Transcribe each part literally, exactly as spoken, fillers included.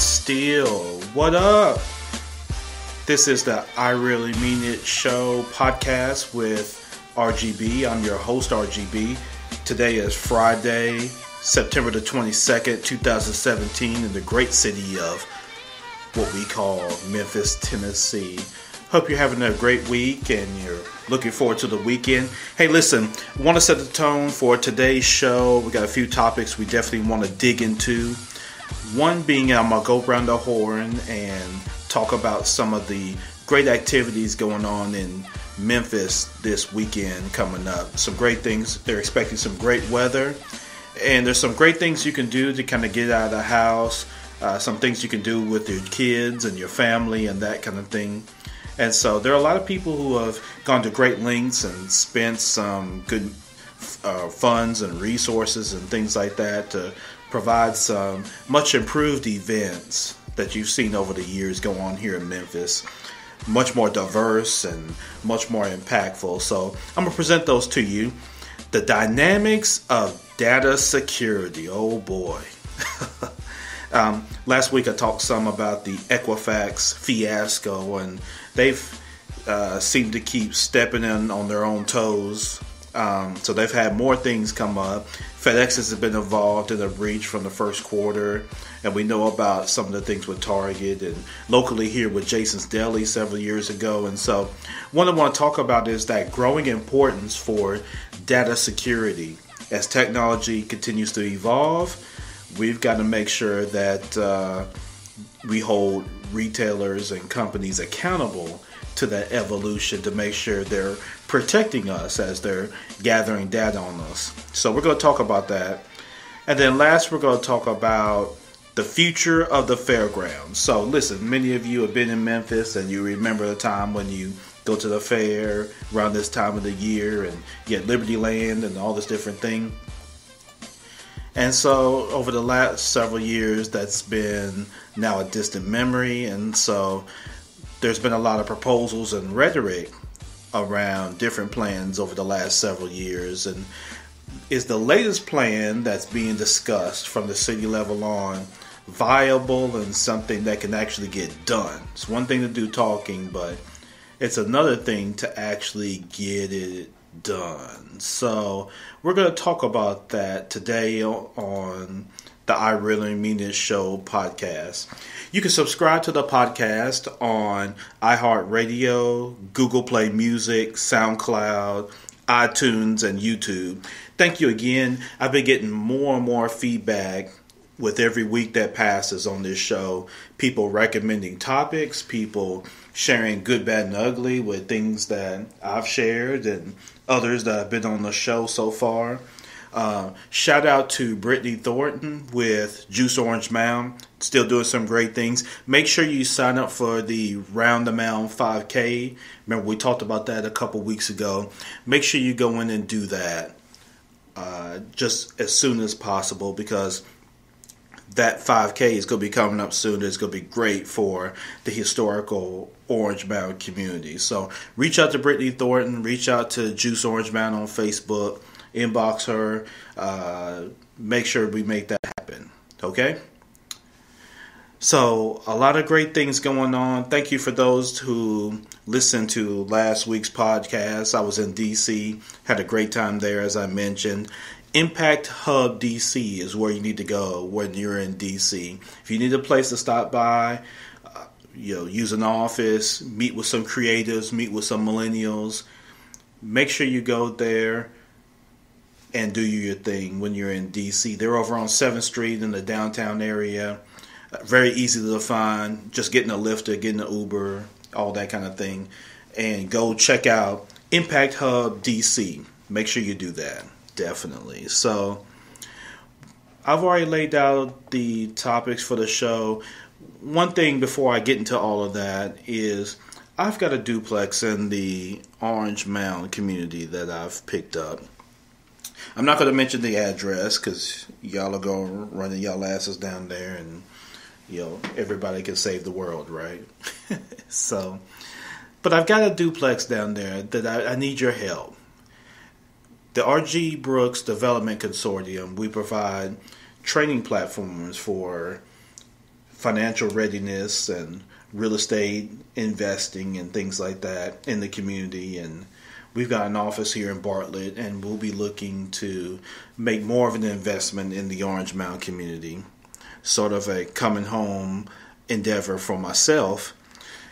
Steele. What up? This is the I Really Mean It Show podcast with R G B. I'm your host, R G B. Today is Friday, September the twenty-second, two thousand seventeen, in the great city of what we call Memphis, Tennessee. Hope you're having a great week and you're looking forward to the weekend. Hey, listen, want to set the tone for today's show. We got a few topics we definitely want to dig into. One being I'm going to go around the horn and talk about some of the great activities going on in Memphis this weekend coming up. Some great things. They're expecting some great weather. And there's some great things you can do to kind of get out of the house. Uh, some things you can do with your kids and your family and that kind of thing. And so there are a lot of people who have gone to great lengths and spent some good uh, funds and resources and things like that to provide some much improved events that you've seen over the years go on here in Memphis. Much more diverse and much more impactful. So I'm going to present those to you. The dynamics of data security. Oh boy. Um, last week I talked some about the Equifax fiasco, and they've uh, seemed to keep stepping in on their own toes. Um, so they've had more things come up. FedEx has been involved in a breach from the first quarter, and we know about some of the things with Target and locally here with Jason's Deli several years ago. And so what I want to talk about is that growing importance for data security. As technology continues to evolve, we've got to make sure that uh, we hold retailers and companies accountable to that evolution to make sure they're protecting us as they're gathering data on us. So we're going to talk about that. And then last, we're going to talk about the future of the fairgrounds. So listen, many of you have been in Memphis and you remember the time when you go to the fair around this time of the year and get Liberty Land and all this different thing. And so over the last several years, that's been now a distant memory. And so there's been a lot of proposals and rhetoric around different plans over the last several years. And is the latest plan that's being discussed from the city level on viable and something that can actually get done? It's one thing to do talking, but it's another thing to actually get it done. So we're going to talk about that today on the I Really Mean It Show podcast. You can subscribe to the podcast on iHeartRadio, Google Play Music, SoundCloud, iTunes, and YouTube. Thank you again. I've been getting more and more feedback with every week that passes on this show. People recommending topics, people sharing good, bad, and ugly with things that I've shared and others that have been on the show so far. Uh, shout out to Brittany Thornton with Juice Orange Mound. Still doing some great things. Make sure you sign up for the Round the Mound five K. Remember, we talked about that a couple weeks ago. Make sure you go in and do that uh, just as soon as possible, because that five K is going to be coming up soon. It's going to be great for the historical Orange Mound community. So reach out to Brittany Thornton. Reach out to Juice Orange Mound on Facebook. Inbox her. Uh, make sure we make that happen. Okay? So a lot of great things going on. Thank you for those who listened to last week's podcast. I was in D C. Had a great time there, as I mentioned. Impact Hub D C is where you need to go when you're in D C. If you need a place to stop by, uh, you know, use an office, meet with some creatives, meet with some millennials, make sure you go there and do your thing when you're in D C. They're over on seventh Street in the downtown area. Uh, very easy to find. Just getting a Lyft, getting an Uber, all that kind of thing. And go check out Impact Hub D C. Make sure you do that. Definitely. So I've already laid out the topics for the show. One thing before I get into all of that is I've got a duplex in the Orange Mound community that I've picked up. I'm not going to mention the address because y'all are going to run y'all asses down there, and you know everybody can save the world, right? So, but I've got a duplex down there that I, I need your help. The R G. Brooks Development Consortium, we provide training platforms for financial readiness and real estate investing and things like that in the community. And we've got an office here in Bartlett, and we'll be looking to make more of an investment in the Orange Mound community, sort of a coming home endeavor for myself,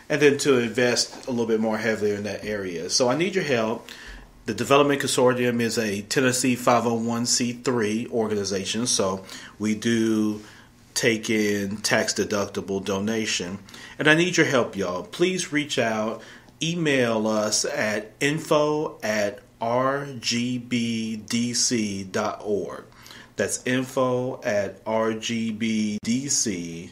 and then to invest a little bit more heavily in that area. So I need your help. The Development Consortium is a Tennessee five oh one c three organization, so we do take in tax-deductible donation. And I need your help, y'all. Please reach out. Email us at info at r g b d c dot org. That's info at r g b d c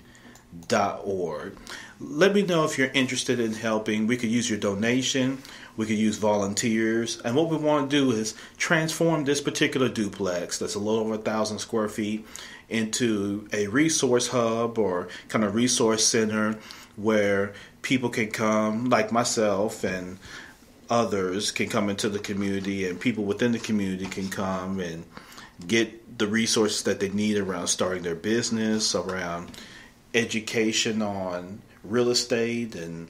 dot org. Let me know if you're interested in helping. We could use your donation. We could use volunteers. And what we want to do is transform this particular duplex that's a little over one thousand square feet into a resource hub or kind of resource center where people can come, like myself and others, can come into the community, and people within the community can come and get the resources that they need around starting their business, around education on real estate and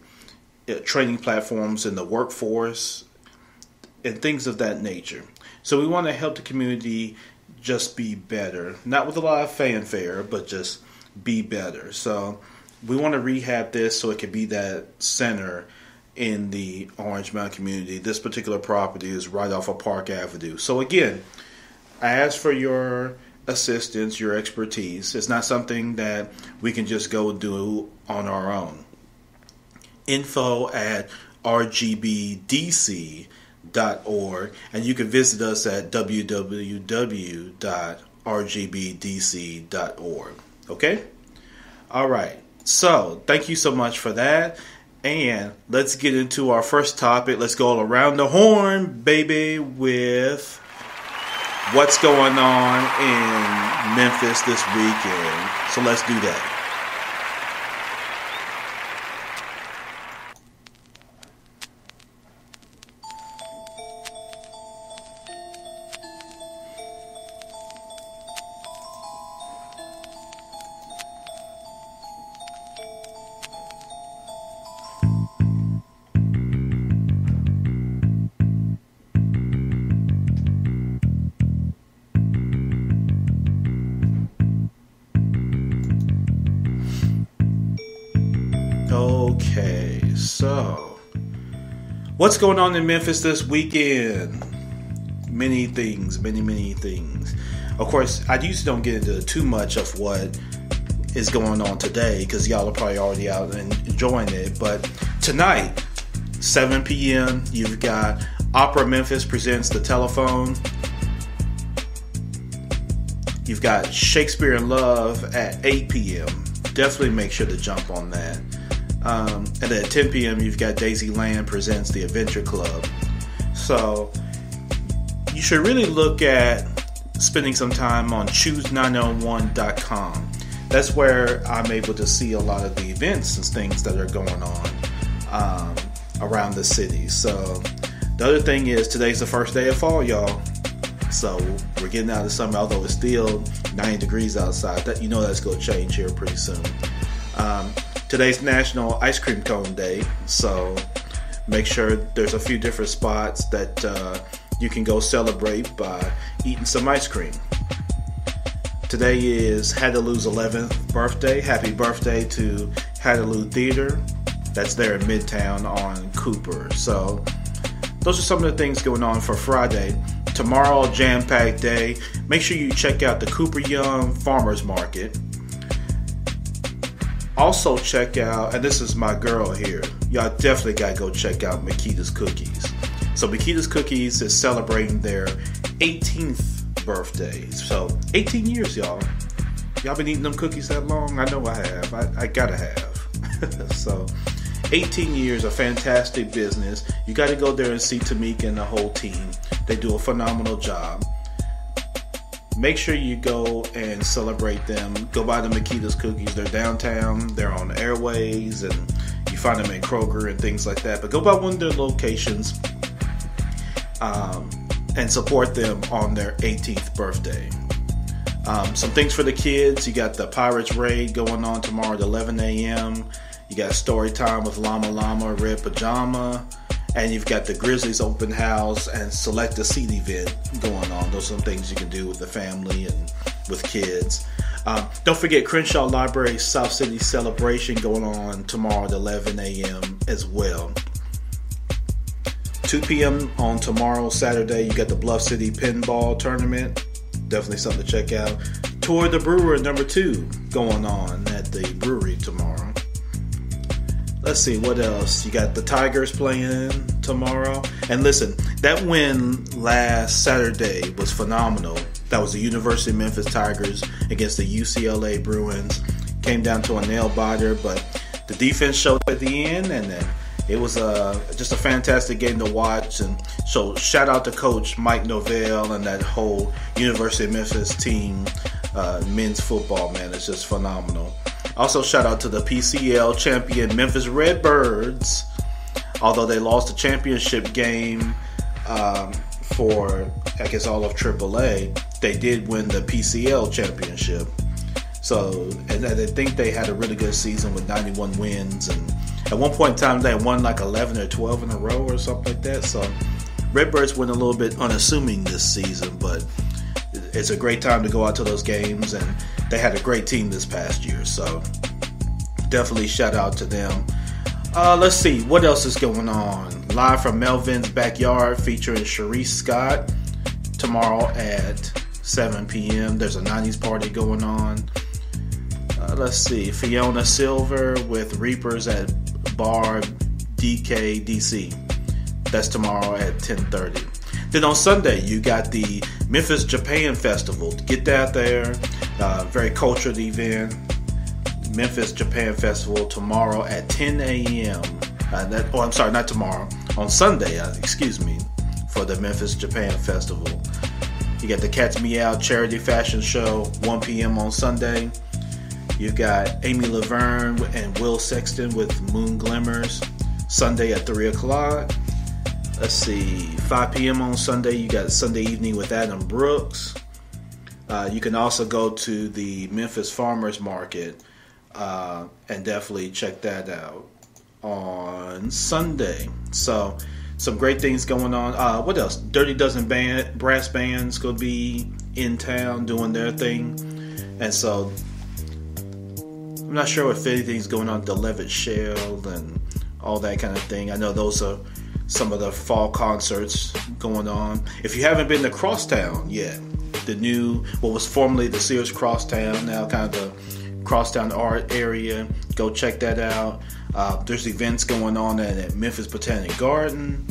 training platforms in the workforce and things of that nature. So we want to help the community just be better, not with a lot of fanfare, but just be better. So we want to rehab this so it could be that center in the Orange Mound community. This particular property is right off of Park Avenue. So again, I ask for your assistance, your expertise. It's not something that we can just go do on our own. info at r g b d c dot org, and you can visit us at w w w dot r g b d c dot org. Okay? All right. So, thank you so much for that. And let's get into our first topic. Let's go around the horn, baby, with what's going on in Memphis this weekend. So, let's do that. What's going on in Memphis this weekend? Many things, many, many things. Of course, I usually don't get into too much of what is going on today because y'all are probably already out and enjoying it. But tonight, seven p m, you've got Opera Memphis presents The Telephone. You've got Shakespeare in Love at eight p m Definitely make sure to jump on that. Um, and at ten p m you've got Daisy Land presents the Adventure Club. So you should really look at spending some time on choose nine oh one dot com. That's where I'm able to see a lot of the events and things that are going on um, around the city. So the other thing is today's the first day of fall, y'all. So we're getting out of summer, although it's still ninety degrees outside. That, you know, that's going to change here pretty soon. Um, Today's National Ice Cream Cone Day, so make sure there's a few different spots that uh, you can go celebrate by eating some ice cream. Today is Hadaloo's eleventh birthday. Happy birthday to Hadaloo Theater. That's there in Midtown on Cooper. So those are some of the things going on for Friday. Tomorrow, jam-packed day. Make sure you check out the Cooper Young Farmer's Market. Also check out, and this is my girl here, y'all definitely gotta go check out Makeda's Cookies. So Makeda's Cookies is celebrating their eighteenth birthday. So eighteen years, y'all. Y'all been eating them cookies that long? I know I have. I, I gotta have. So eighteen years, a fantastic business. You gotta go there and see Tamika and the whole team. They do a phenomenal job. Make sure you go and celebrate them. Go buy the Makeda's Cookies. They're downtown. They're on Airways. And you find them at Kroger and things like that. But go by one of their locations um, and support them on their eighteenth birthday. Um, some things for the kids. You got the Pirates Raid going on tomorrow at eleven a.m. You got story time with Llama Llama Red Pajama. And you've got the Grizzlies open house and select a seed event going on. Those are some things you can do with the family and with kids. Um, don't forget Crenshaw Library South City Celebration going on tomorrow at eleven a.m. as well. two p.m. on tomorrow, Saturday, you got the Bluff City Pinball Tournament. Definitely something to check out. Tour the Brewer number two going on at the brewery tomorrow. Let's see, what else? You got the Tigers playing tomorrow. And listen, that win last Saturday was phenomenal. That was the University of Memphis Tigers against the U C L A Bruins. Came down to a nail-biter, but the defense showed at the end, and then it was uh, just a fantastic game to watch. And so shout out to Coach Mike Novell and that whole University of Memphis team, uh, men's football, man. It's just phenomenal. Also, shout out to the P C L champion Memphis Redbirds. Although they lost the championship game um, for, I guess, all of triple A, they did win the P C L championship. So, and I think they had a really good season with ninety-one wins. And at one point in time, they won like eleven or twelve in a row or something like that. So, Redbirds went a little bit unassuming this season, but it's a great time to go out to those games, and they had a great team this past year, so definitely shout out to them. Uh, let's see, what else is going on? Live from Melvin's Backyard featuring Sharice Scott tomorrow at seven p.m. There's a nineties party going on. Uh, let's see, Fiona Silver with Reapers at Bar D K D C. That's tomorrow at ten thirty. Then on Sunday, you got the Memphis Japan Festival. Get that there. Uh, very cultured event. Memphis Japan Festival tomorrow at ten a.m. Uh, that, oh, I'm sorry, not tomorrow. On Sunday, uh, excuse me, for the Memphis Japan Festival. You got the Cats Meow Charity Fashion Show, one p.m. on Sunday. You've got Amy Laverne and Will Sexton with Moon Glimmers, Sunday at three o'clock. Let's see, five p.m. on Sunday, you got Sunday Evening with Adam Brooks. Uh, you can also go to the Memphis Farmer's Market uh, and definitely check that out on Sunday. So, some great things going on. Uh, what else? Dirty Dozen band, Brass Band's going to be in town doing their thing. And so, I'm not sure if anything's going on at the Levitt Shell and all that kind of thing. I know those are some of the fall concerts going on. If you haven't been to Crosstown yet, the new, what was formerly the Sears Crosstown, now kind of the Crosstown art area, go check that out. Uh, there's events going on at, at Memphis Botanic Garden,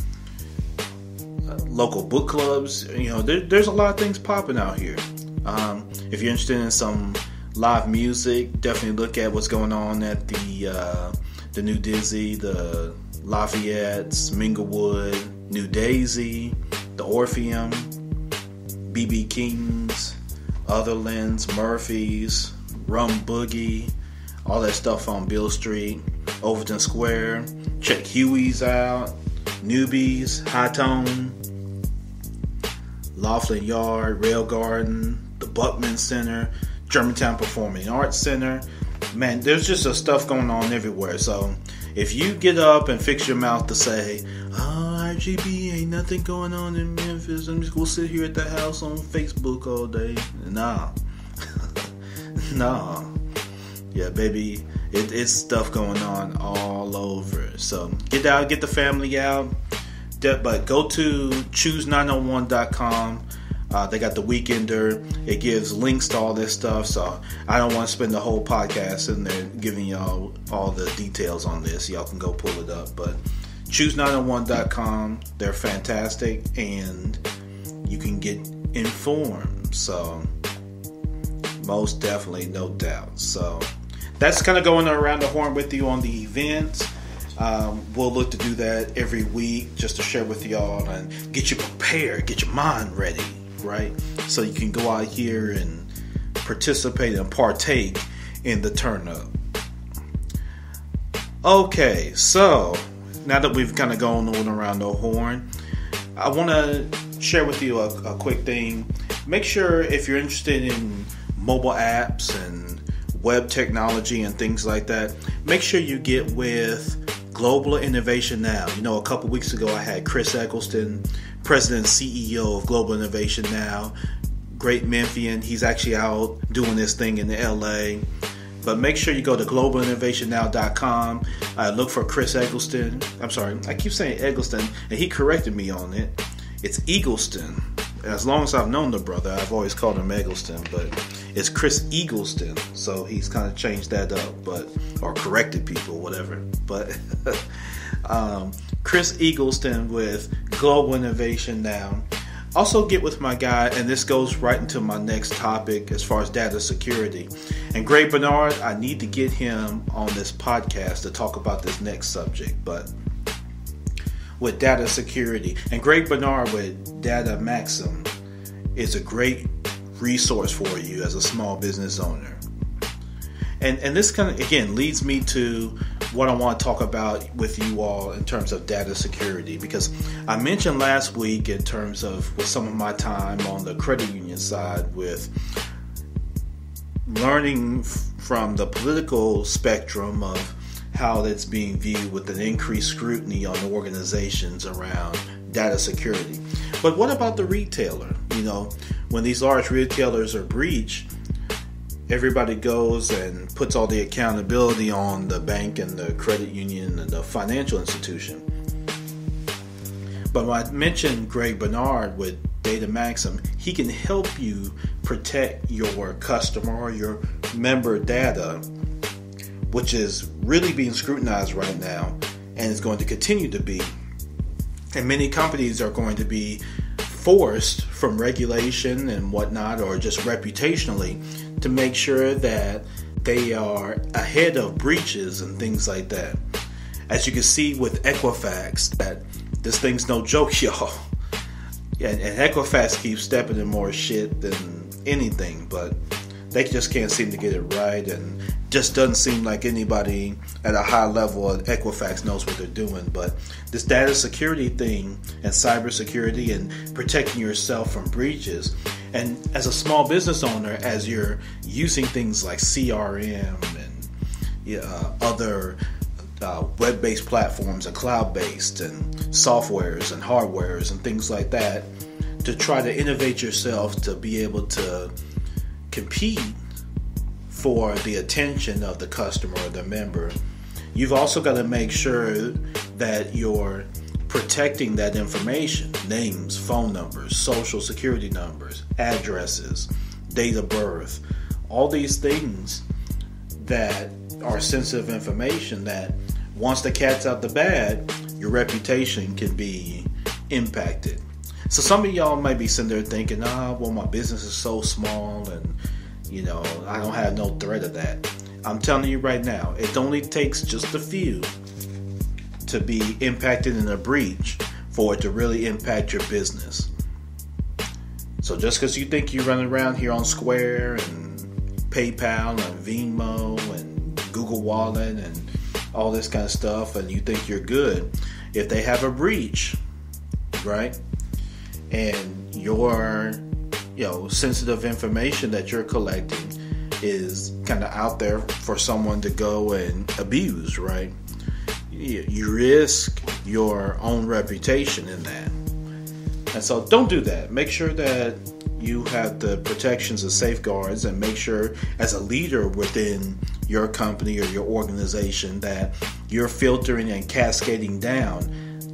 uh, local book clubs. You know, there, there's a lot of things popping out here. Um, if you're interested in some live music, definitely look at what's going on at the uh, the New Dizzy, the Lafayette's, Minglewood, New Daisy, the Orpheum, B B. King's, Otherlands, Murphy's, Rum Boogie, all that stuff on Beale Street, Overton Square. Check Huey's out, Newbies, High Tone, Laughlin Yard, Rail Garden, the Buckman Center, Germantown Performing Arts Center. Man, there's just a stuff going on everywhere. So if you get up and fix your mouth to say, oh, R G B, ain't nothing going on in Memphis, I'm just gonna sit here at the house on Facebook all day. Nah. nah. Yeah, baby, it, it's stuff going on all over. So get out, get the family out. But go to choose nine oh one dot com. Uh, they got the Weekender. It gives links to all this stuff, so I don't want to spend the whole podcast in there giving y'all all the details on this. Y'all can go pull it up, but choose nine oh one dot com. They're fantastic, and you can get informed. So most definitely, no doubt. So that's kind of going around the horn with you on the events. Um, we'll look to do that every week just to share with y'all and get you prepared, get your mind ready. Right, so you can go out here and participate and partake in the turn up. Okay, so now that we've kind of gone on around the horn, I want to share with you a, a quick thing. Make sure if you're interested in mobile apps and web technology and things like that, make sure you get with Global Innovation Now. You know, a couple weeks ago I had Chris Eggleston, President and C E O of Global Innovation Now, great Memphian. He's actually out doing this thing in L A. But make sure you go to global innovation now dot com. Uh, look for Chris Eggleston. I'm sorry, I keep saying Eggleston, and he corrected me on it. It's Eagleston. As long as I've known the brother, I've always called him Eggleston, but it's Chris Eagleston. So he's kind of changed that up, but or corrected people, whatever. But um, Chris Eagleston with Global Innovation Now. Also get with my guy, and this goes right into my next topic as far as data security. And Gray Bernard, I need to get him on this podcast to talk about this next subject, but with data security. And Gray Bernard with Data Maxim is a great resource for you as a small business owner. And, and this kind of, again, leads me to what I want to talk about with you all in terms of data security, because I mentioned last week in terms of with some of my time on the credit union side with learning from the political spectrum of how that's being viewed with an increased scrutiny on organizations around data security. But what about the retailer? You know, when these large retailers are breached, everybody goes and puts all the accountability on the bank and the credit union and the financial institution. But when I mentioned Greg Bernard with Data Maxim, he can help you protect your customer or your member data, which is really being scrutinized right now and is going to continue to be. And many companies are going to be forced from regulation and whatnot, or just reputationally, to make sure that they are ahead of breaches and things like that. As you can see with Equifax, that this thing's no joke, y'all. Yeah, and, and Equifax keeps stepping in more shit than anything, but they just can't seem to get it right, and just doesn't seem like anybody at a high level at Equifax knows what they're doing. But this data security thing and cybersecurity and protecting yourself from breaches, and as a small business owner, as you're using things like C R M and yeah, uh, other uh, web-based platforms and cloud-based and softwares and hardwares and things like that, to try to innovate yourself to be able to compete for the attention of the customer or the member. You've also got to make sure that you're protecting that information: names, phone numbers, social security numbers, addresses, date of birth, all these things that are sensitive information that once the cat's out the bag, your reputation can be impacted. So some of y'all might be sitting there thinking, ah, well, my business is so small and, you know, I don't have no threat of that. I'm telling you right now, it only takes just a few to be impacted in a breach for it to really impact your business. So just because you think you're running around here on Square and PayPal and Venmo and Google Wallet and all this kind of stuff, and you think you're good, if they have a breach, right, and your, you know, sensitive information that you're collecting is kind of out there for someone to go and abuse, right? You risk your own reputation in that. And so don't do that. Make sure that you have the protections and safeguards, and make sure as a leader within your company or your organization that you're filtering and cascading down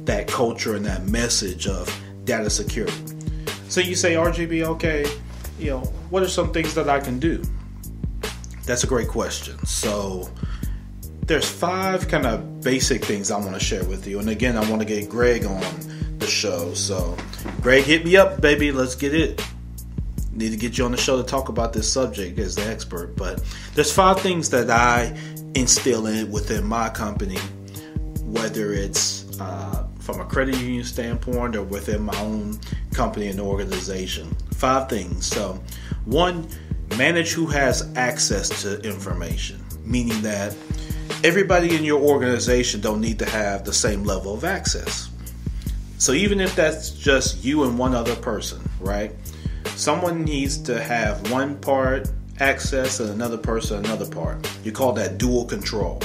that culture and that message of data security. So you say, R G B, okay, you know, what are some things that I can do? That's a great question. So there's five kind of basic things I want to share with you. And again, I want to get Greg on the show. So Greg, hit me up, baby. Let's get it. Need to get you on the show to talk about this subject as the expert. But there's five things that I instill in within my company, whether it's uh, from a credit union standpoint or within my own company and organization. Five things. So one, manage who has access to information, meaning that everybody in your organization don't need to have the same level of access. So even if that's just you and one other person, right? Someone needs to have one part access and another person another part. You call that dual control.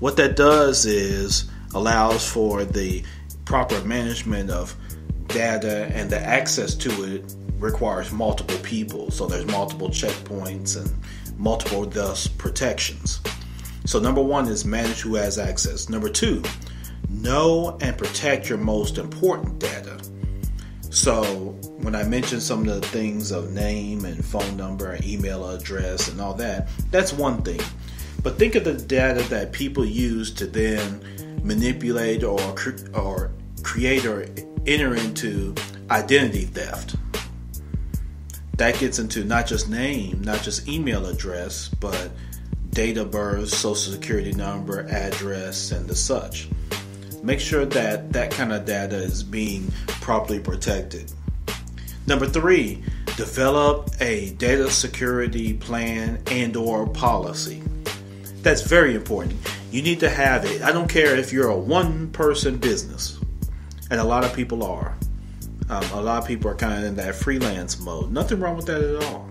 What that does is allows for the proper management of data, and the access to it requires multiple people. So there's multiple checkpoints and multiple thus protections. So number one is manage who has access. Number two, know and protect your most important data. So when I mentioned some of the things of name and phone number and email address and all that, that's one thing. But think of the data that people use to then manipulate or, or create or enter into identity theft. That gets into not just name, not just email address, but date of birth, social security number, address, and the such. Make sure that that kind of data is being properly protected. Number three, develop a data security plan and or policy. That's very important. You need to have it. I don't care if you're a one-person business, and a lot of people are. Um, a lot of people are kind of in that freelance mode. Nothing wrong with that at all.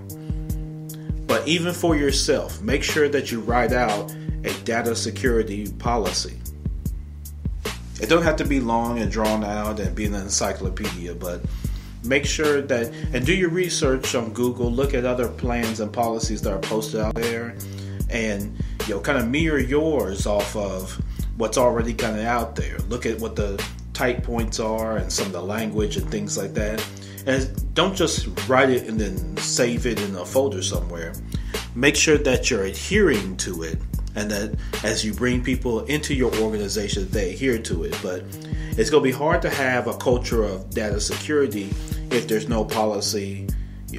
But even for yourself, make sure that you write out a data security policy. It don't have to be long and drawn out and be an encyclopedia, but make sure that, and do your research on Google, look at other plans and policies that are posted out there, and you know, kind of mirror yours off of what's already kind of out there. Look at what the tight points are and some of the language and things like that. And don't just write it and then save it in a folder somewhere. Make sure that you're adhering to it, and that as you bring people into your organization, they adhere to it. But it's going to be hard to have a culture of data security if there's no policy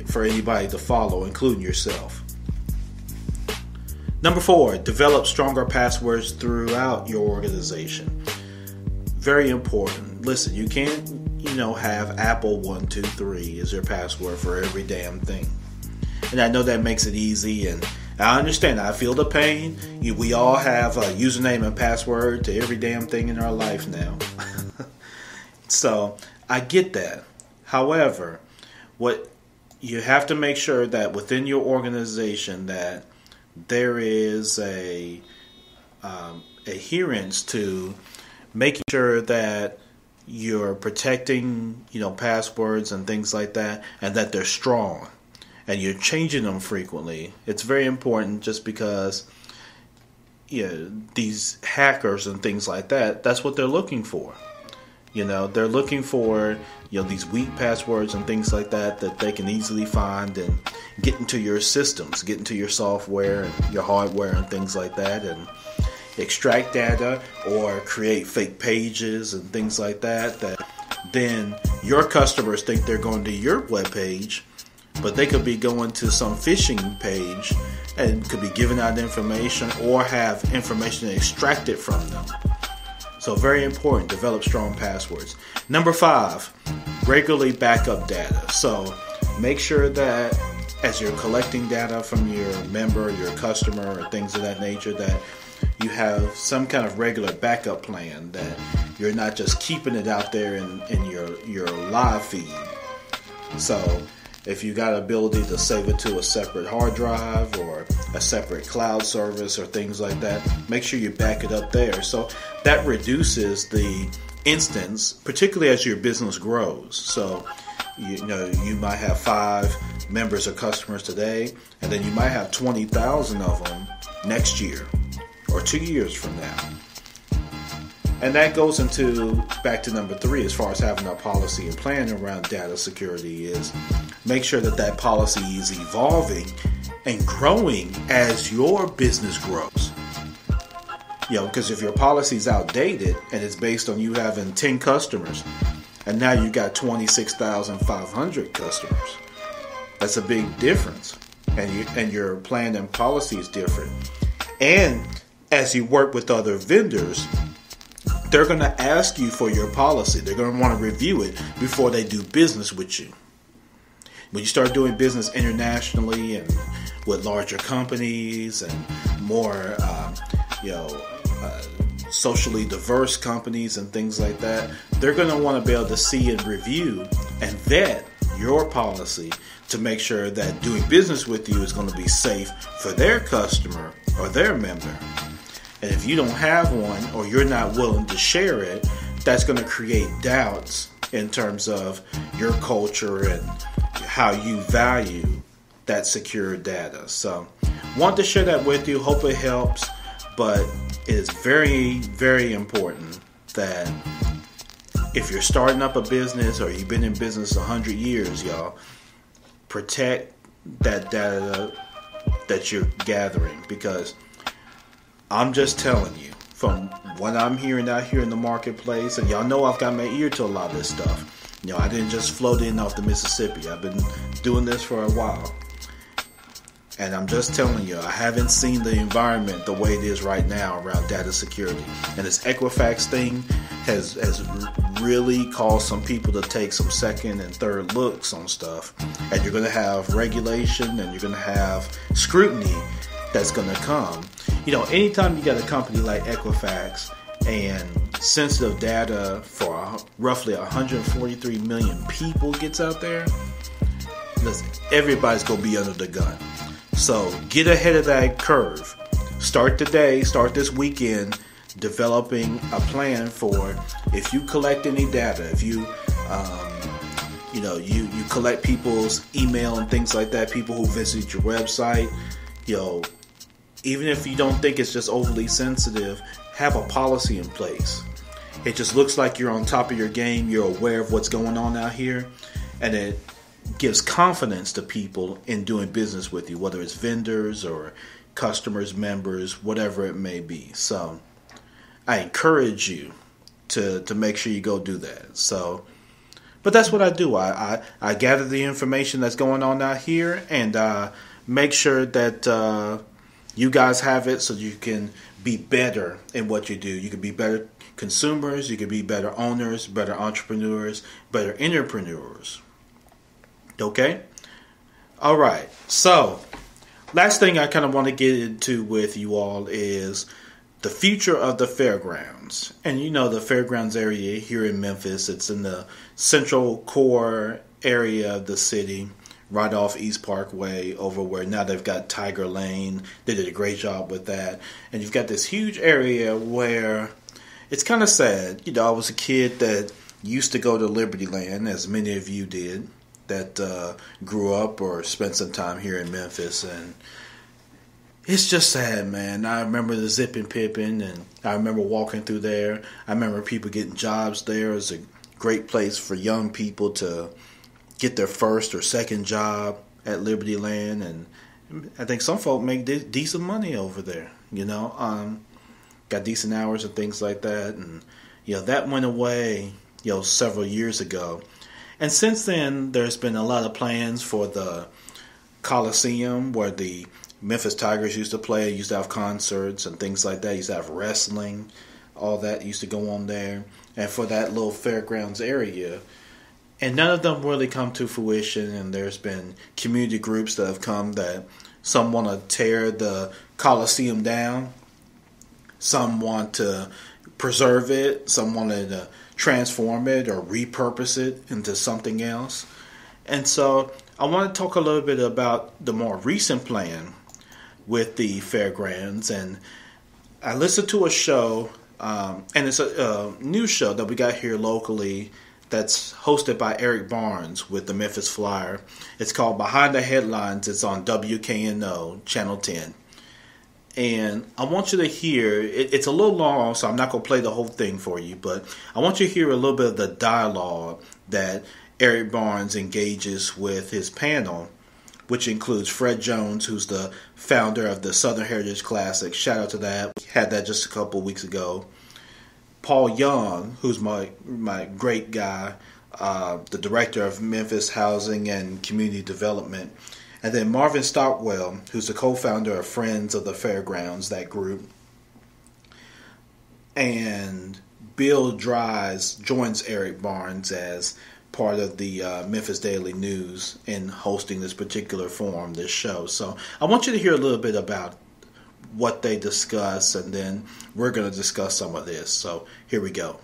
for anybody to follow, including yourself. Number four, develop stronger passwords throughout your organization. Very important. Listen, you can't, you know, have Apple one two three is your password for every damn thing. And I know that makes it easy, and I understand. I feel the pain. We all have a username and password to every damn thing in our life now. So I get that. However, what you have to make sure that within your organization that there is a um, adherence to making sure that you're protecting, you know, passwords and things like that, and that they're strong. And you're changing them frequently. It's very important, just because, you know, these hackers and things like that, that's what they're looking for. You know, they're looking for, you know, these weak passwords and things like that that they can easily find and get into your systems, get into your software and your hardware and things like that, and extract data or create fake pages and things like that, that then your customers think they're going to your webpage, but they could be going to some phishing page and could be giving out information or have information extracted from them. So very important, develop strong passwords. Number five, regularly backup data. So make sure that as you're collecting data from your member, your customer, or things of that nature, that you have some kind of regular backup plan, that you're not just keeping it out there in, in your, your live feed. So if you got the ability to save it to a separate hard drive or a separate cloud service or things like that, make sure you back it up there. So that reduces the instance, particularly as your business grows. So, you know, you might have five members or customers today, and then you might have twenty thousand of them next year or two years from now. And that goes into back to number three, as far as having a policy and plan around data security, is make sure that that policy is evolving and growing as your business grows. You know, because if your policy is outdated and it's based on you having ten customers and now you got twenty-six thousand five hundred customers, that's a big difference. And you, and your plan and policy is different. And as you work with other vendors, they're going to ask you for your policy. They're going to want to review it before they do business with you. When you start doing business internationally and with larger companies and more, uh, you know, uh, socially diverse companies and things like that, they're going to want to be able to see and review and vet your policy to make sure that doing business with you is going to be safe for their customer or their member. And if you don't have one or you're not willing to share it, that's going to create doubts in terms of your culture and how you value that secure data. So, want to share that with you. Hope it helps. But it's very, very important that if you're starting up a business or you've been in business one hundred years, y'all, protect that data that you're gathering, because I'm just telling you from what I'm hearing out here in the marketplace, and y'all know I've got my ear to a lot of this stuff. You know, I didn't just float in off the Mississippi. I've been doing this for a while. And I'm just telling you, I haven't seen the environment the way it is right now around data security. And this Equifax thing has has really caused some people to take some second and third looks on stuff. And you're going to have regulation and you're going to have scrutiny that's going to come. You know, anytime you got a company like Equifax and sensitive data for roughly one hundred forty-three million people gets out there, listen, everybody's going to be under the gun. So get ahead of that curve. Start today, start this weekend, developing a plan for if you collect any data, if you, um, you know, you, you collect people's email and things like that, people who visit your website, you know, even if you don't think it's just overly sensitive, have a policy in place. It just looks like you're on top of your game, you're aware of what's going on out here, and it gives confidence to people in doing business with you, whether it's vendors or customers, members, whatever it may be. So I encourage you to to make sure you go do that. So, but that's what I do. I, I, I gather the information that's going on out here and uh, make sure that uh, you guys have it so you can be better in what you do. You can be better consumers. You can be better owners, better entrepreneurs, better entrepreneurs. Okay. All right. So last thing I kind of want to get into with you all is the future of the fairgrounds. And you know, the fairgrounds area here in Memphis, it's in the central core area of the city, right off East Parkway over where now they've got Tiger Lane. They did a great job with that. And you've got this huge area where it's kind of sad. You know, I was a kid that used to go to Liberty Land, as many of you did, that uh, grew up or spent some time here in Memphis. And it's just sad, man. I remember the zipping pipping, and I remember walking through there. I remember people getting jobs there. It's a great place for young people to get their first or second job at Liberty Land. And I think some folk make de- decent money over there, you know. Um, got decent hours and things like that. And, you know, that went away, you know, several years ago. And since then, there's been a lot of plans for the Coliseum where the Memphis Tigers used to play. Used to have concerts and things like that. Used to have wrestling. All that used to go on there. And for that little fairgrounds area. And none of them really come to fruition. And there's been community groups that have come that some want to tear the Coliseum down. Some want to preserve it. Some wanted to transform it or repurpose it into something else. And so I want to talk a little bit about the more recent plan with the fairgrounds. And I listened to a show, um, and it's a, a new show that we got here locally that's hosted by Eric Barnes with the Memphis Flyer. It's called Behind the Headlines. It's on W K N O Channel ten. And I want you to hear, it, it's a little long, so I'm not going to play the whole thing for you, but I want you to hear a little bit of the dialogue that Eric Barnes engages with his panel, which includes Fred Jones, who's the founder of the Southern Heritage Classic. Shout out to that. We had that just a couple of weeks ago. Paul Young, who's my, my great guy, uh, the director of Memphis Housing and Community Development. And then Marvin Stockwell, who's the co-founder of Friends of the Fairgrounds, that group. And Bill Dries joins Eric Barnes as part of the uh, Memphis Daily News in hosting this particular forum, this show. So I want you to hear a little bit about what they discuss, and then we're going to discuss some of this. So here we go.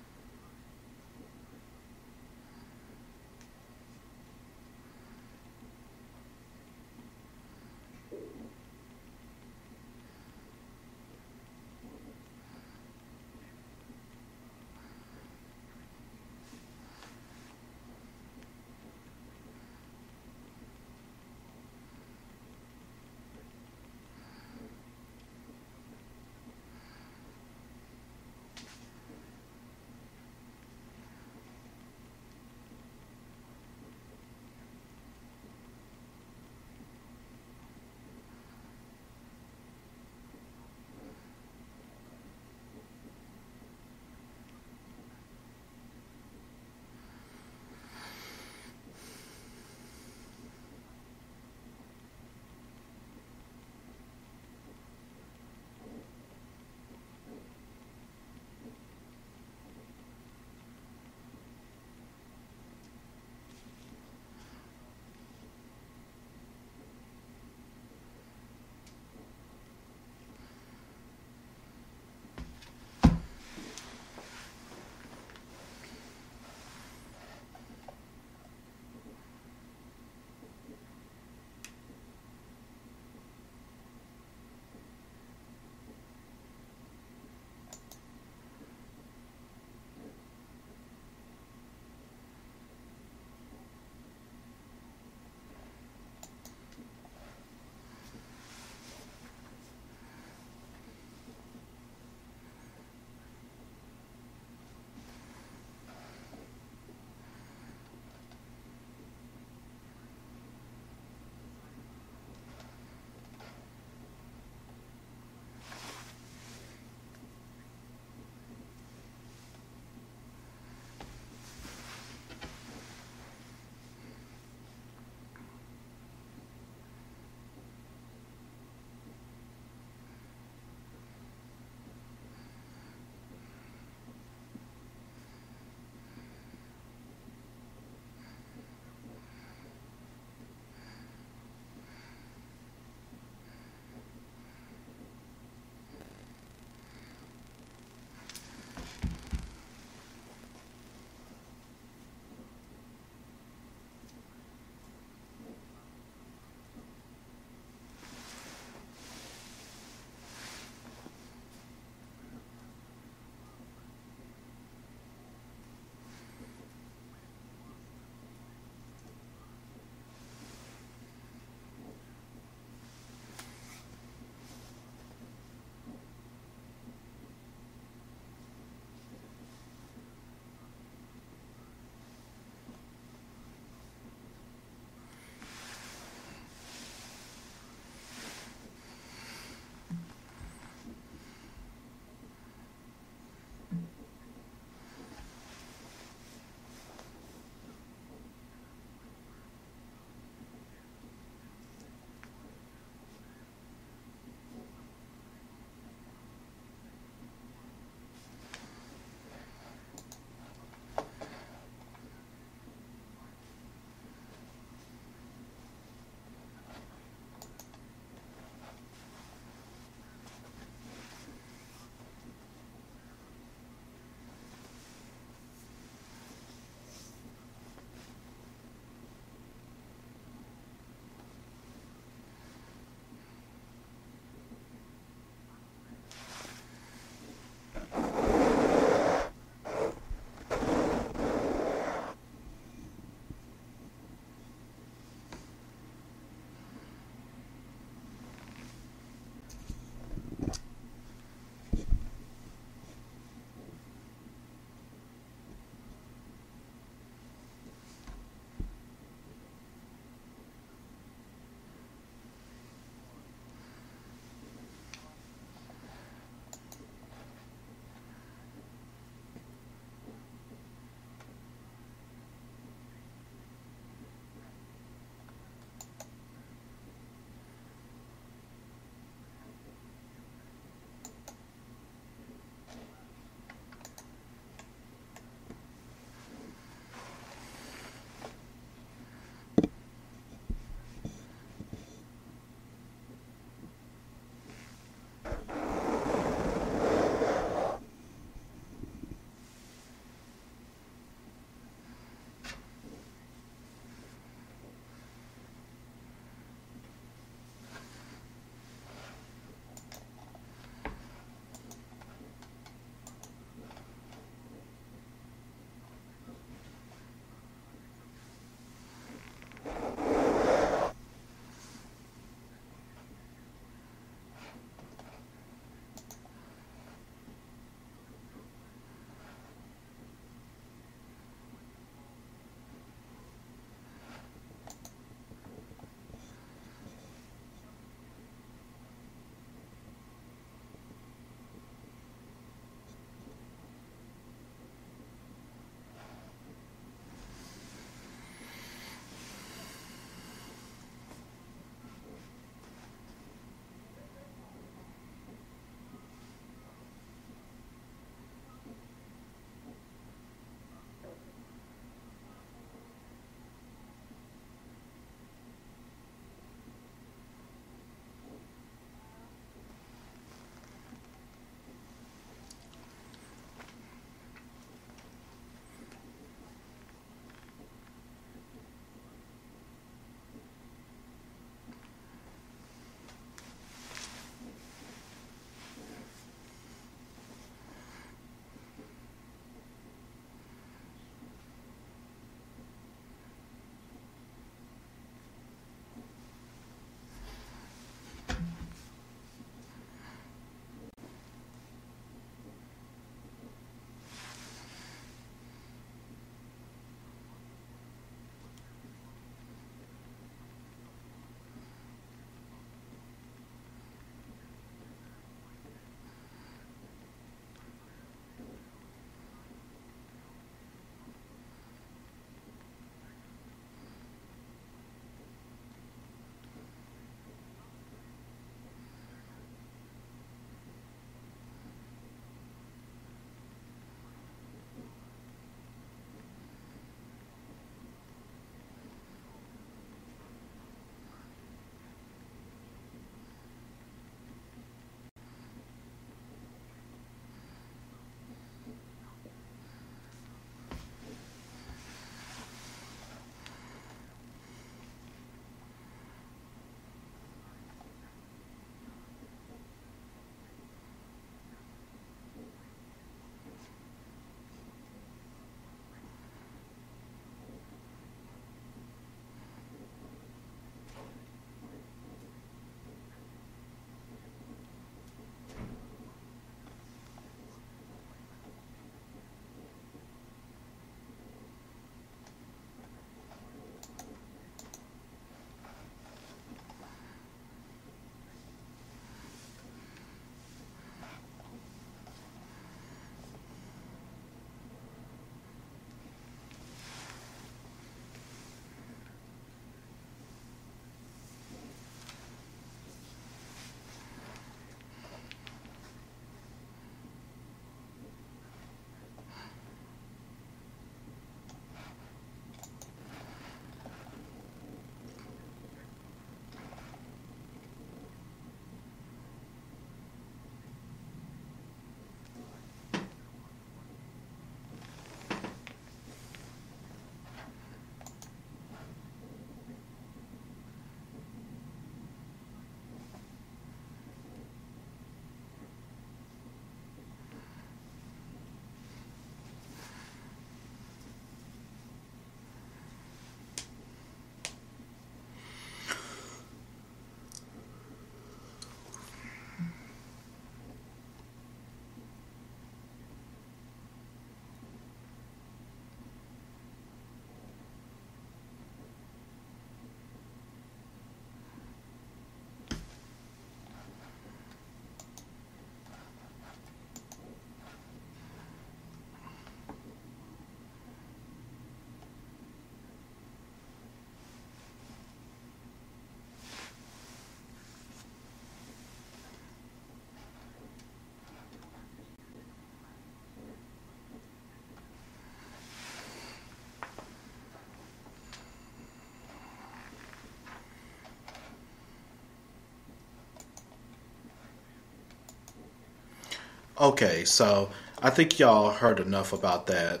Okay, so I think y'all heard enough about that.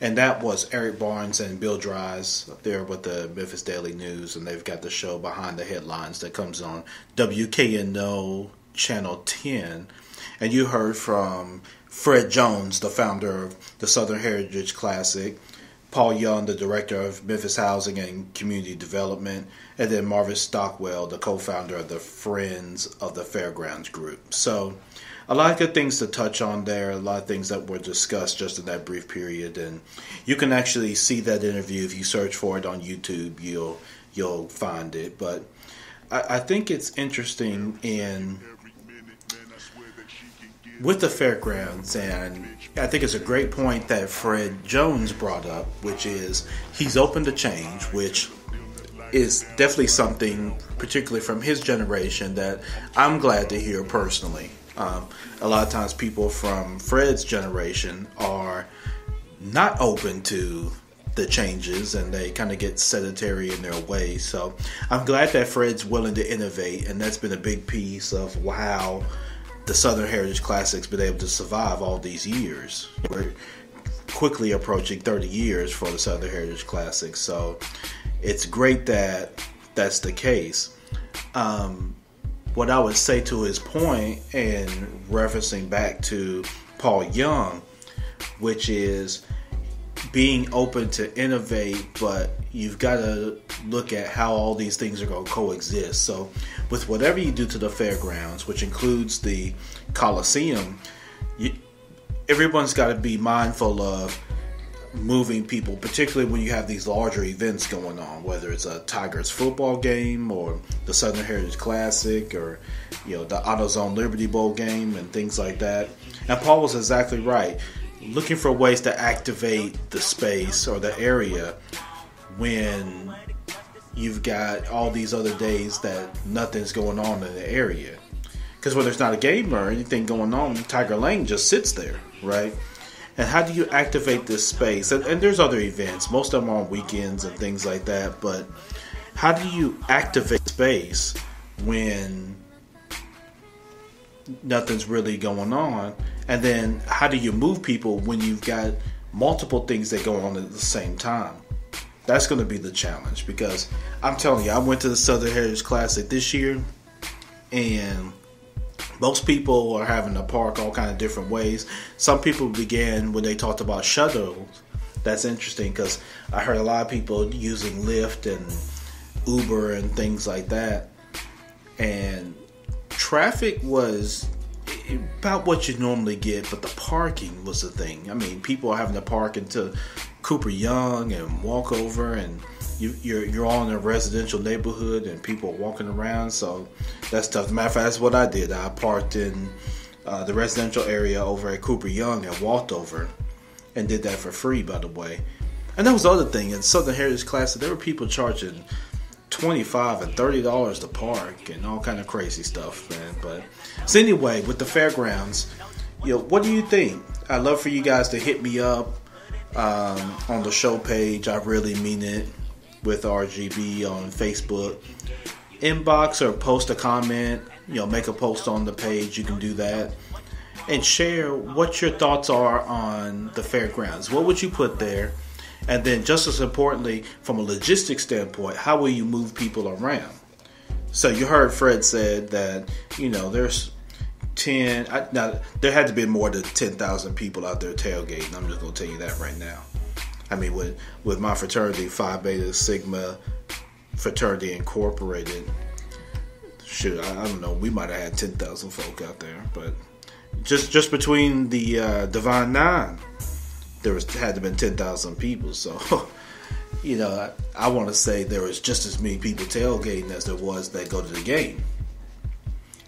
And that was Eric Barnes and Bill Dries up there with the Memphis Daily News, and they've got the show Behind the Headlines that comes on W K N O Channel ten. And you heard from Fred Jones, the founder of the Southern Heritage Classic, Paul Young, the director of Memphis Housing and Community Development, and then Marvin Stockwell, the co-founder of the Friends of the Fairgrounds group. So a lot of good things to touch on there, a lot of things that were discussed just in that brief period. And you can actually see that interview if you search for it on YouTube, you'll you'll find it. But I, I think it's interesting in with the fairgrounds, and I think it's a great point that Fred Jones brought up, which is he's open to change, which is definitely something, particularly from his generation, that I'm glad to hear personally. Um, a lot of times people from Fred's generation are not open to the changes, and they kind of get sedentary in their way. So I'm glad that Fred's willing to innovate, and that's been a big piece of how the Southern Heritage Classic's been able to survive all these years. We're quickly approaching thirty years for the Southern Heritage Classic, so it's great that that's the case. Um, What I would say to his point, and referencing back to Paul Young, which is being open to innovate, but you've got to look at how all these things are going to coexist. So with whatever you do to the fairgrounds, which includes the Coliseum, you, everyone's got to be mindful of moving people, particularly when you have these larger events going on, whether it's a Tigers football game or the Southern Heritage Classic or, you know, the AutoZone Liberty Bowl game and things like that. And Paul was exactly right, looking for ways to activate the space or the area when you've got all these other days that nothing's going on in the area. Because when there's not a game or anything going on, Tiger Lane just sits there, right? And how do you activate this space? And, and there's other events. Most of them are on weekends and things like that. But how do you activate space when nothing's really going on? And then how do you move people when you've got multiple things that go on at the same time? That's going to be the challenge, because I'm telling you, I went to the Southern Heritage Classic this year, and most people are having to park all kind of different ways. Some people began when they talked about shuttles. That's interesting, because I heard a lot of people using Lyft and Uber and things like that. And traffic was about what you normally get, but the parking was the thing. I mean, people are having to park into Cooper Young and walk over, and you, you're you're all in a residential neighborhood and people are walking around, so that's tough. As a matter of fact, that's what I did. I parked in uh, the residential area over at Cooper Young and walked over, and did that for free, by the way. And that was the other thing in Southern Heritage Classic, there were people charging twenty-five dollars and thirty dollars to park and all kind of crazy stuff, man. But so anyway, with the fairgrounds, you know, what do you think? I'd love for you guys to hit me up um, on the show page, I Really Mean It with R G B on Facebook, inbox or post a comment, you know, make a post on the page. You can do that and share what your thoughts are on the fairgrounds. What would you put there? And then just as importantly, from a logistics standpoint, how will you move people around? So you heard Fred said that, you know, there's ten, I, now there had to be more than ten thousand people out there tailgating. I'm just going to tell you that right now. I mean, with, with my fraternity, Phi Beta Sigma Fraternity Incorporated, shoot, I, I don't know, we might have had ten thousand folk out there. But just just between the uh, Divine Nine, there was had to been ten thousand people. So, you know, I, I want to say there was just as many people tailgating as there was that go to the game.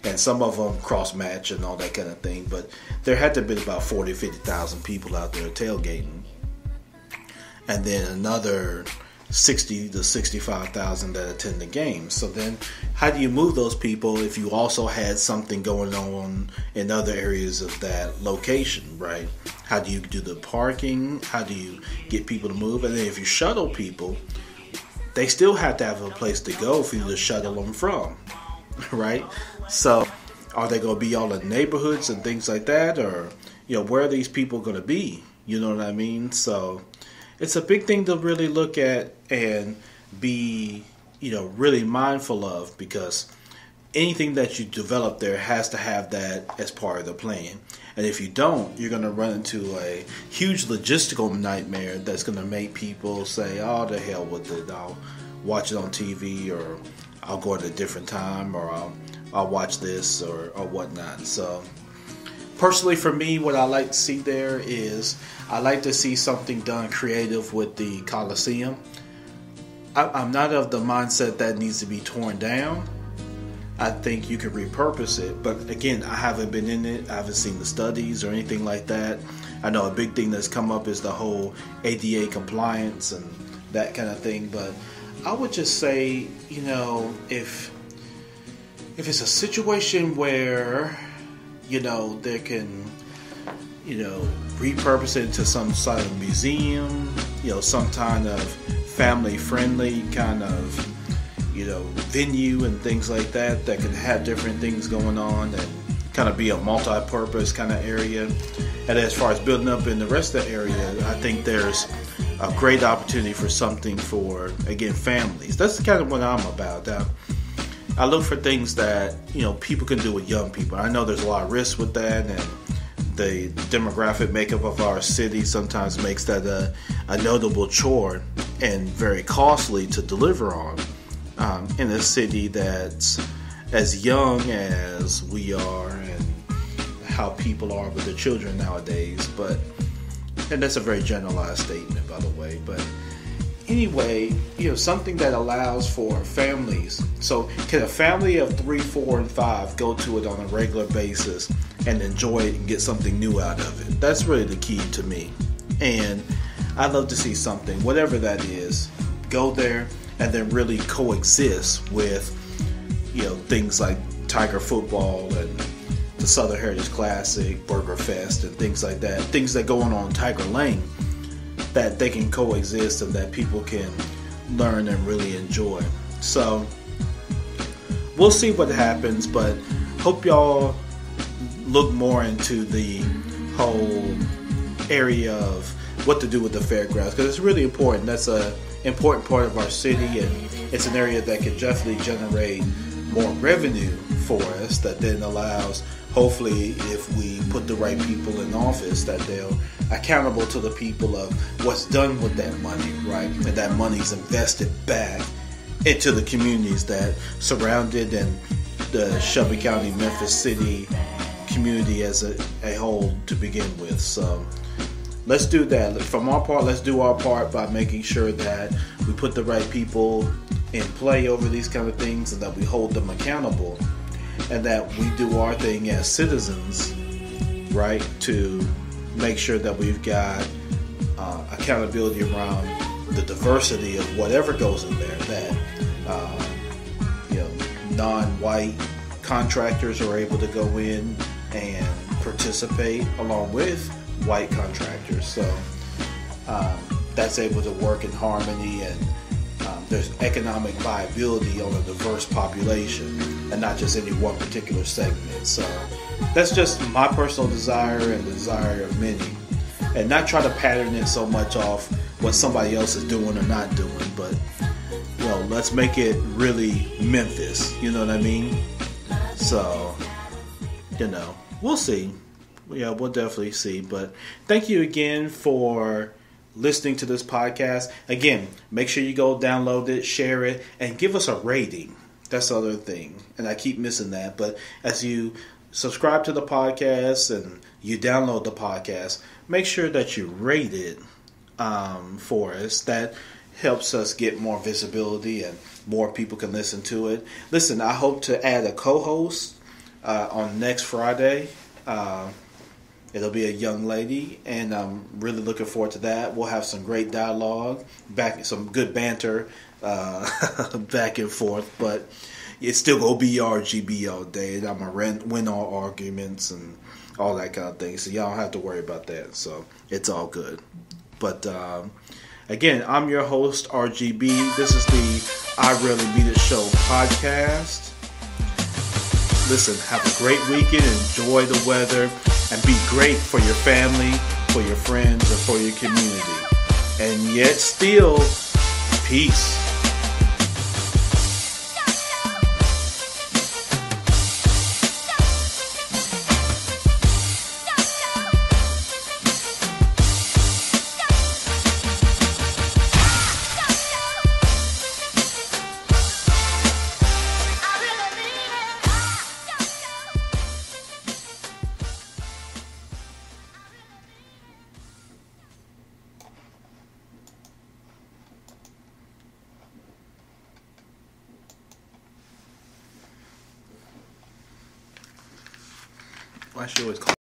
And some of them cross-match and all that kind of thing. But there had to have been about forty, fifty thousand people out there tailgating. And then another sixty to sixty-five thousand that attend the game. So then how do you move those people if you also had something going on in other areas of that location, right? How do you do the parking? How do you get people to move? And then if you shuttle people, they still have to have a place to go for you to shuttle them from, right? So Are they going to be all in neighborhoods and things like that? Or, you know, where are these people going to be? You know what I mean? So it's a big thing to really look at and be, you know, really mindful of, because anything that you develop there has to have that as part of the plan. And if you don't, you're going to run into a huge logistical nightmare that's going to make people say, oh, the hell with it. I'll watch it on T V, or I'll go at a different time, or I'll, I'll watch this, or, or whatnot. So personally, for me, what I like to see there is I like to see something done creative with the Coliseum. I, I'm not of the mindset that needs to be torn down. I think you could repurpose it, but again, I haven't been in it. I haven't seen the studies or anything like that. I know a big thing that's come up is the whole A D A compliance and that kind of thing, but I would just say, you know, if if it's a situation where, you know, they can, you know, repurpose it to some sort of museum, you know, some kind of family-friendly kind of, you know, venue and things like that that could have different things going on and kind of be a multi-purpose kind of area. And as far as building up in the rest of the area, I think there's a great opportunity for something for, again, families. That's kind of what I'm about. Now, I look for things that, you know, people can do with young people. I know there's a lot of risks with that, and the demographic makeup of our city sometimes makes that a, a notable chore and very costly to deliver on. Um, in a city that's as young as we are, and how people are with their children nowadays. But, and that's a very generalized statement, by the way. But anyway, you know, something that allows for families. So can a family of three, four, and five go to it on a regular basis and enjoy it and get something new out of it? That's really the key to me. And I'd love to see something, whatever that is, go there and then really coexist with, you know, things like Tiger football and the Southern Heritage Classic, Burger Fest, and things like that. Things that go on on Tiger Lane that they can coexist and that people can learn and really enjoy. So we'll see what happens, but hope y'all look more into the whole area of what to do with the fairgrounds, because it's really important. That's a important part of our city, and it's an area that could definitely generate more revenue for us that then allows, hopefully, if we put the right people in office, that they're accountable to the people of what's done with that money, right? And that money's invested back into the communities that surrounded and the Shelby County, Memphis City community as a, a whole to begin with. So let's do that. From our part, let's do our part by making sure that we put the right people in play over these kind of things, and that we hold them accountable, and that we do our thing as citizens, right, to make sure that we've got uh, accountability around the diversity of whatever goes in there, that uh, you know, non-white contractors are able to go in and participate along with white contractors, so um, that's able to work in harmony, and um, there's economic viability on a diverse population and not just any one particular segment. So that's just my personal desire and the desire of many, and not try to pattern it so much off what somebody else is doing or not doing, but, you know, let's make it really Memphis, you know what I mean? So, you know, we'll see. Yeah, we'll definitely see. But thank you again for listening to this podcast. Again, make sure you go download it, share it, and give us a rating. That's the other thing, and I keep missing that. But as you subscribe to the podcast and you download the podcast, make sure that you rate it um, for us. That helps us get more visibility and more people can listen to it. Listen, I hope to add a co-host uh, on next Friday. Uh, It'll be a young lady, and I'm really looking forward to that. We'll have some great dialogue, back some good banter uh, back and forth, but it's still going to be R G B all day, and I'm going to win all arguments and all that kind of thing, so y'all don't have to worry about that, so it's all good. But um, again, I'm your host, R G B. This is the I Rarely Beat It Show podcast. listen, have a great weekend, enjoy the weather, and be great for your family, for your friends, or for your community. And yet still, peace. I should always call